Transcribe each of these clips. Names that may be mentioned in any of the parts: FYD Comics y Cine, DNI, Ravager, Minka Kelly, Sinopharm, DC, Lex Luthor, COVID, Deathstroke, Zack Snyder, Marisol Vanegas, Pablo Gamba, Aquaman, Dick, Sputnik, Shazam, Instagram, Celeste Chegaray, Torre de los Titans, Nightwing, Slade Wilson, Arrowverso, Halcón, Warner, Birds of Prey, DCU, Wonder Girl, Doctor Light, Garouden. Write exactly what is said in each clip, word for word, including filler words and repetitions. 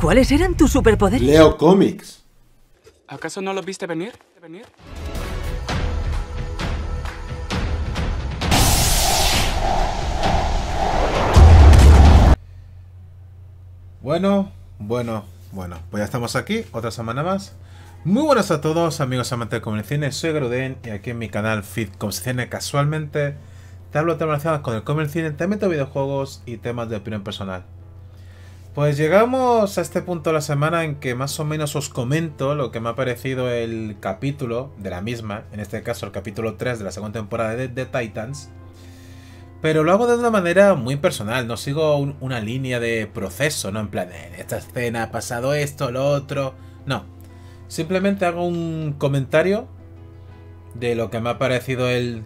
¿Cuáles eran tus superpoderes? Leo cómics. ¿Acaso no los viste venir? ¿Venir? Bueno, bueno, bueno, pues ya estamos aquí, otra semana más. Muy buenas a todos, amigos amantes de Comic Cine, soy Garouden y aquí en mi canal F Y D Comics y Cine casualmente te hablo de temas relacionados con el Comic Cine, también de videojuegos y temas de opinión personal. Pues llegamos a este punto de la semana en que más o menos os comento lo que me ha parecido el capítulo de la misma, en este caso el capítulo tres de la segunda temporada de The Titans. Pero lo hago de una manera muy personal, no sigo un, una línea de proceso, no en plan, en esta escena ha pasado esto, lo otro, no. Simplemente hago un comentario de lo que me ha parecido el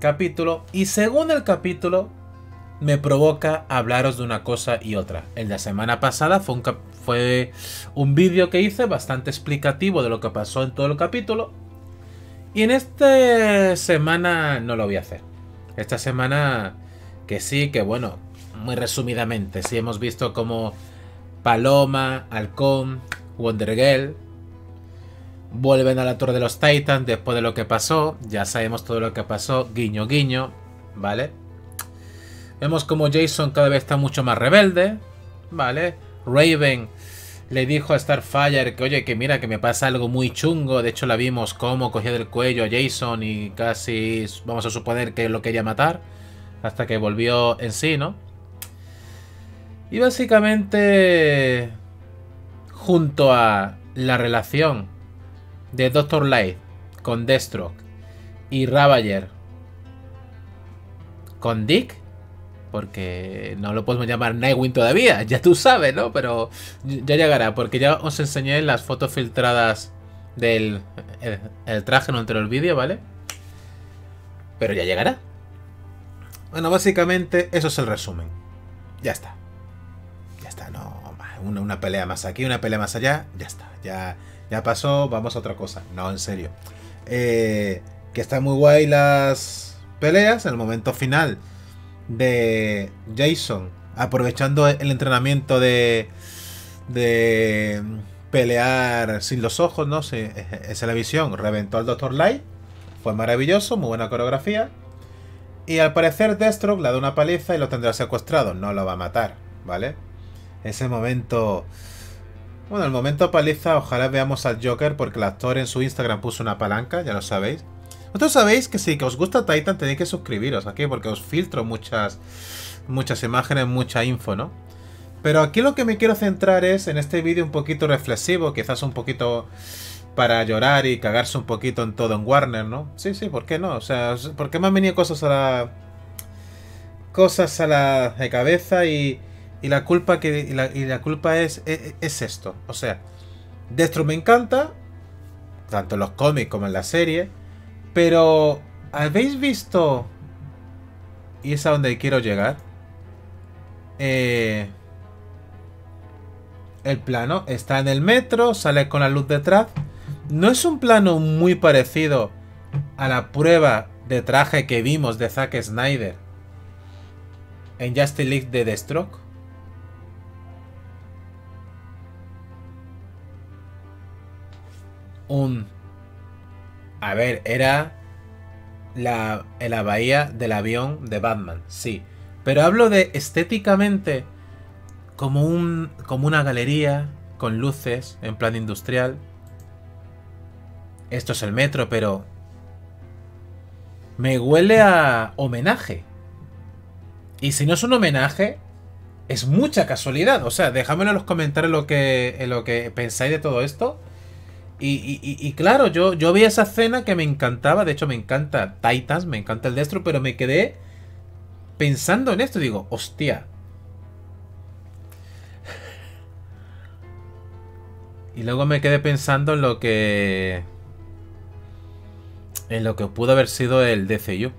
capítulo y según el capítulo me provoca hablaros de una cosa y otra. El de la semana pasada fue un, fue un vídeo que hice bastante explicativo de lo que pasó en todo el capítulo y en esta semana no lo voy a hacer. Esta semana, que sí, que bueno, muy resumidamente, sí hemos visto como Paloma, Halcón, Wonder Girl vuelven a la Torre de los Titans después de lo que pasó. Ya sabemos todo lo que pasó, guiño guiño, ¿vale? Vemos como Jason cada vez está mucho más rebelde, ¿vale? Raven le dijo a Starfire que oye, que mira, que me pasa algo muy chungo. De hecho la vimos como cogía del cuello a Jason y casi vamos a suponer que lo quería matar hasta que volvió en sí, ¿no? Y básicamente junto a la relación de Doctor Light con Deathstroke y Ravager con Dick, porque no lo podemos llamar Nightwing todavía, ya tú sabes, ¿no? Pero ya llegará, porque ya os enseñé las fotos filtradas del el, el traje en un anterior vídeo, ¿vale? Pero ya llegará. Bueno, básicamente eso es el resumen. Ya está. Ya está, no más. Una, una pelea más aquí, una pelea más allá, ya está. Ya, ya pasó, vamos a otra cosa. No, en serio. Eh, que están muy guay las peleas, en el momento final de Jason aprovechando el entrenamiento de de pelear sin los ojos, no sé, esa es la visión, reventó al Doctor Light, fue maravilloso, muy buena coreografía y al parecer Deathstroke le da una paliza y lo tendrá secuestrado, no lo va a matar, ¿vale? Ese momento, bueno, el momento paliza, ojalá veamos al Joker porque el actor en su Instagram puso una palanca, ya lo sabéis. Vosotros sabéis que si os gusta Titan tenéis que suscribiros aquí porque os filtro muchas, muchas imágenes, mucha info, ¿no? Pero aquí lo que me quiero centrar es en este vídeo un poquito reflexivo, quizás un poquito para llorar y cagarse un poquito en todo en Warner, ¿no? Sí, sí, ¿por qué no? O sea, ¿por qué me han venido cosas a la... cosas a la de cabeza y, y la culpa que y la, y la culpa es, es, es esto? O sea, Deathstroke me encanta, tanto en los cómics como en la serie. Pero, ¿habéis visto? Y es a donde quiero llegar. Eh, el plano está en el metro, sale con la luz detrás. No es un plano muy parecido a la prueba de traje que vimos de Zack Snyder en Justice League de Deathstroke. Un... A ver, era la, la bahía del avión de Batman, sí. Pero hablo de estéticamente como, un, como una galería con luces en plan industrial. Esto es el metro, pero me huele a homenaje. Y si no es un homenaje, es mucha casualidad. O sea, dejadme en los comentarios lo que, lo que pensáis de todo esto. Y, y, y, y claro, yo, yo vi esa escena que me encantaba. De hecho, me encanta Titans, me encanta el Deathstroke, pero me quedé pensando en esto. Digo, hostia. Y luego me quedé pensando en lo que... En lo que pudo haber sido el D C U.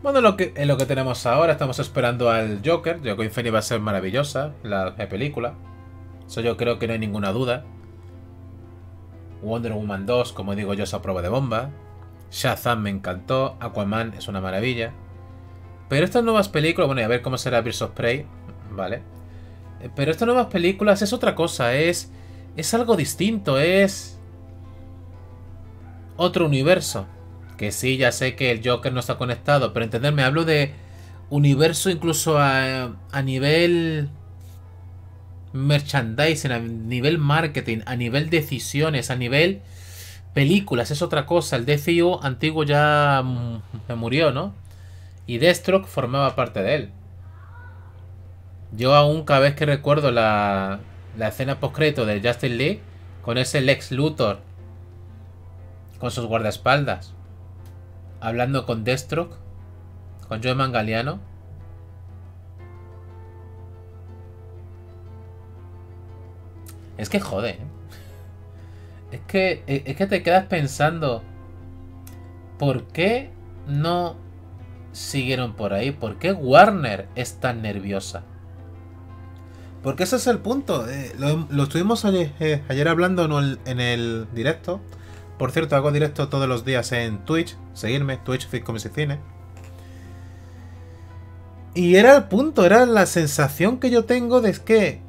Bueno, lo que, en lo que tenemos ahora. Estamos esperando al Joker. Joker Infinity va a ser maravillosa la, la película. Eso yo creo que no hay ninguna duda. Wonder Woman dos, como digo yo, es a prueba de bomba. Shazam me encantó. Aquaman es una maravilla. Pero estas nuevas películas... Bueno, y a ver cómo será Birds of Prey. Vale. Pero estas nuevas películas es otra cosa, es, es algo distinto, es otro universo. Que sí, ya sé que el Joker no está conectado, pero entenderme, hablo de universo incluso a, a nivel merchandising, a nivel marketing, a nivel decisiones, a nivel películas, es otra cosa. El D C U antiguo ya murió, ¿no? Y Deathstroke formaba parte de él. Yo aún cada vez que recuerdo la, la escena post-crédito de Justice League con ese Lex Luthor con sus guardaespaldas hablando con Deathstroke, con Joe Mangaliano. Es que jode, ¿eh? Es que, es que te quedas pensando, ¿por qué no siguieron por ahí? ¿Por qué Warner es tan nerviosa? Porque ese es el punto. Eh, lo, lo estuvimos ayer, eh, ayer hablando en el, en el directo. Por cierto, hago directo todos los días en Twitch. Seguirme, Twitch, F Y D Comics y Cine. Y era el punto, era la sensación que yo tengo de que,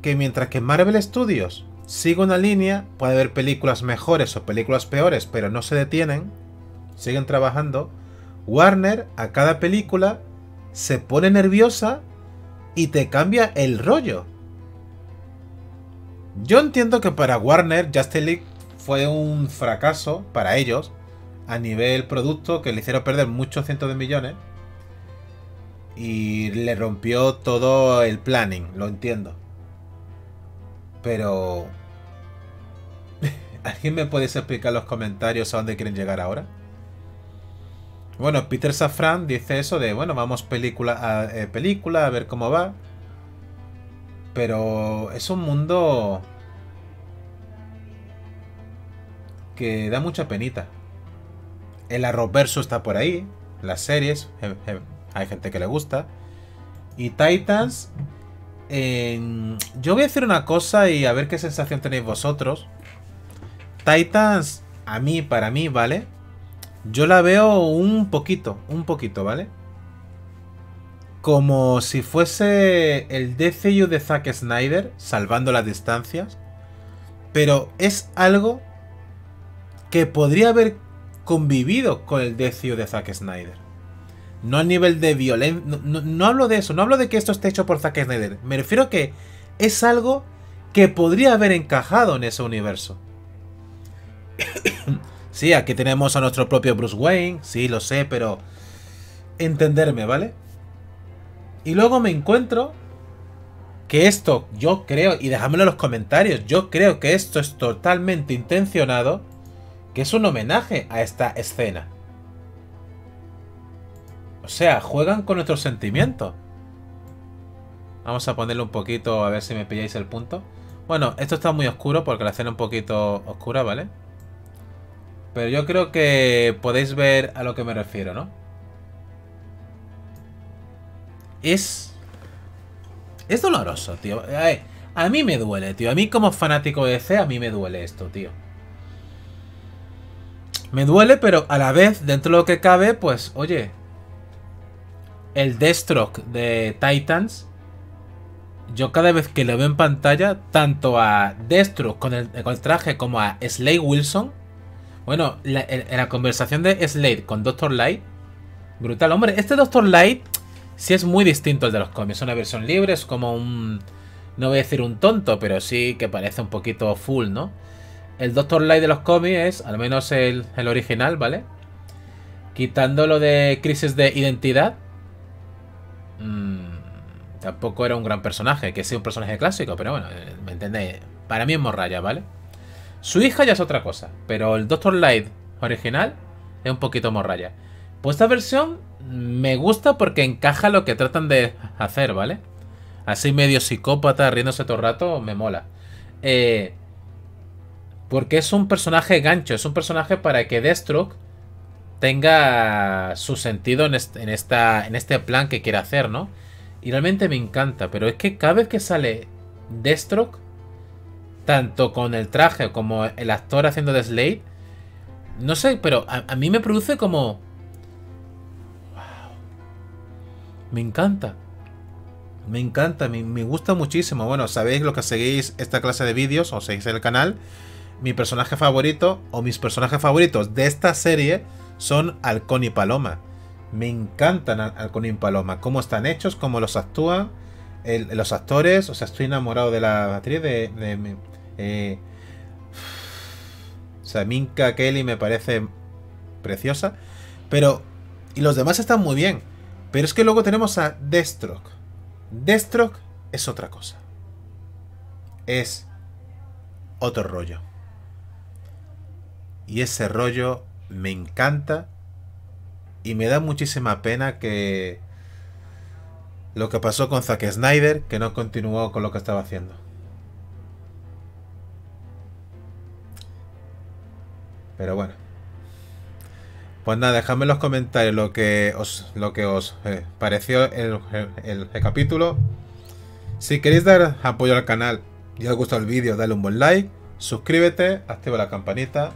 que mientras que Marvel Studios sigue una línea, puede haber películas mejores o películas peores, pero no se detienen, siguen trabajando. Warner a cada película se pone nerviosa y te cambia el rollo. Yo entiendo que para Warner Justice League fue un fracaso para ellos a nivel producto, que le hicieron perder muchos cientos de millones y le rompió todo el planning, lo entiendo. Pero ¿alguien me puede explicar en los comentarios a dónde quieren llegar ahora? Bueno, Peter Safran dice eso de, bueno, vamos película a eh, película, a ver cómo va. Pero es un mundo que da mucha penita. El Arrowverso está por ahí, las series, eh, eh, hay gente que le gusta. Y Titans, eh, yo voy a decir una cosa y a ver qué sensación tenéis vosotros. Titans, a mí, para mí, ¿vale? Yo la veo un poquito, un poquito, ¿vale? Como si fuese el D C U de Zack Snyder, salvando las distancias. Pero es algo que podría haber convivido con el D C U de Zack Snyder. No a nivel de violencia, no, no, no hablo de eso, no hablo de que esto esté hecho por Zack Snyder. Me refiero a que es algo que podría haber encajado en ese universo. Sí, aquí tenemos a nuestro propio Bruce Wayne. Sí, lo sé, pero entenderme, ¿vale? Y luego me encuentro que esto, yo creo, y dejadmelo en los comentarios, yo creo que esto es totalmente intencionado, que es un homenaje a esta escena. O sea, juegan con nuestros sentimientos. Vamos a ponerle un poquito, a ver si me pilláis el punto. Bueno, esto está muy oscuro porque la escena es un poquito oscura, ¿vale? Pero yo creo que podéis ver a lo que me refiero, ¿no? Es... Es doloroso, tío. A mí me duele, tío. A mí como fanático de D C, a mí me duele esto, tío. Me duele, pero a la vez, dentro de lo que cabe, pues, oye... El Deathstroke de Titans... Yo cada vez que lo veo en pantalla, tanto a Deathstroke con el, con el traje como a Slade Wilson... Bueno, la, la conversación de Slade con Doctor Light, brutal. Hombre, este Doctor Light sí es muy distinto al de los cómics. Es una versión libre, es como un... No voy a decir un tonto, pero sí que parece un poquito full, ¿no? El Doctor Light de los cómics es, al menos el, el original, ¿vale? Quitando lo de crisis de identidad. Mmm, tampoco era un gran personaje, que sí un personaje clásico, pero bueno, ¿me entendéis? Para mí es morralla, ¿vale? Su hija ya es otra cosa, pero el Doctor Light original es un poquito morralla. Pues esta versión me gusta porque encaja lo que tratan de hacer, ¿vale? Así medio psicópata, riéndose todo el rato, me mola. Eh, porque es un personaje gancho, es un personaje para que Deathstroke tenga su sentido en este, en esta, en este plan que quiere hacer, ¿no? Y realmente me encanta, pero es que cada vez que sale Deathstroke, tanto con el traje como el actor haciendo de Slade, no sé, pero a, a mí me produce como... Wow. Me encanta. Me encanta, me, me gusta muchísimo. Bueno, sabéis lo que seguís esta clase de vídeos o seguís el canal. Mi personaje favorito o mis personajes favoritos de esta serie son Halcón y Paloma. Me encantan Halcón y Paloma. Cómo están hechos, cómo los actúan, el, los actores. O sea, estoy enamorado de la actriz de... de, de eh, o sea, Minka Kelly me parece preciosa. Pero... y los demás están muy bien. Pero es que luego tenemos a Deathstroke. Deathstroke es otra cosa. Es otro rollo. Y ese rollo me encanta. Y me da muchísima pena que... lo que pasó con Zack Snyder, que no continuó con lo que estaba haciendo. Pero bueno. Pues nada, dejadme en los comentarios lo que os, lo que os eh, pareció el, el, el capítulo. Si queréis dar apoyo al canal y os ha gustado el vídeo, dale un buen like, suscríbete, activa la campanita.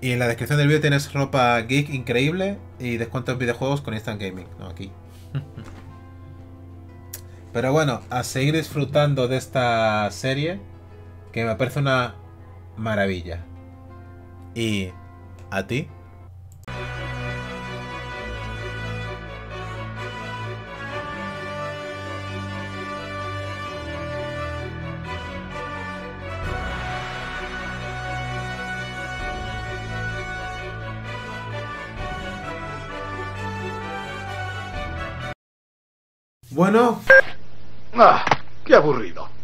Y en la descripción del vídeo tienes ropa geek increíble y descuentos en videojuegos con Instant Gaming. No, aquí. Pero bueno, a seguir disfrutando de esta serie que me parece una maravilla. Y... ¿a ti? Bueno. Ah, qué aburrido.